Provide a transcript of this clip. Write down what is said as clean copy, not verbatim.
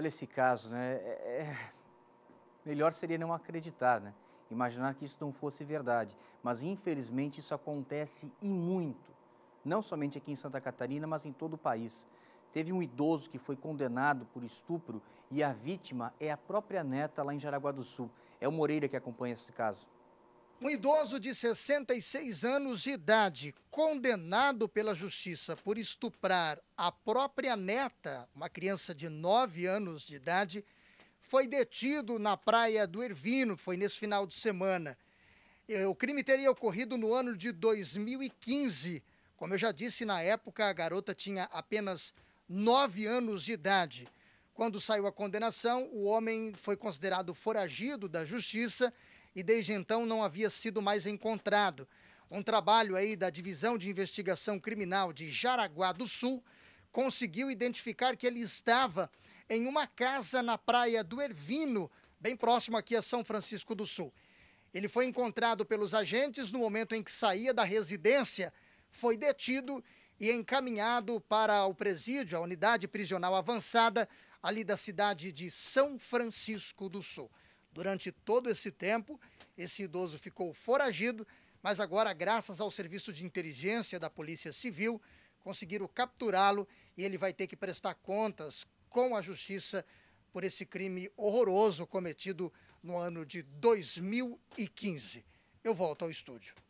Olha esse caso, né? Melhor seria não acreditar, né? Imaginar que isso não fosse verdade. Mas, infelizmente, isso acontece e muito. Não somente aqui em Santa Catarina, mas em todo o país. Teve um idoso que foi condenado por estupro e a vítima é a própria neta lá em Jaraguá do Sul. É o Moreira que acompanha esse caso. Um idoso de 66 anos de idade, condenado pela justiça por estuprar a própria neta, uma criança de 9 anos de idade, foi detido na Praia do Ervino, foi nesse final de semana. O crime teria ocorrido no ano de 2015. Como eu já disse, na época a garota tinha apenas 9 anos de idade. Quando saiu a condenação, o homem foi considerado foragido da justiça e desde então não havia sido mais encontrado. Um trabalho aí da Divisão de Investigação Criminal de Jaraguá do Sul conseguiu identificar que ele estava em uma casa na Praia do Ervino, bem próximo aqui a São Francisco do Sul. Ele foi encontrado pelos agentes no momento em que saía da residência, foi detido e encaminhado para o presídio, a Unidade Prisional Avançada, ali da cidade de São Francisco do Sul. Durante todo esse tempo, esse idoso ficou foragido, mas agora, graças ao serviço de inteligência da Polícia Civil, conseguiram capturá-lo e ele vai ter que prestar contas com a justiça por esse crime horroroso cometido no ano de 2015. Eu volto ao estúdio.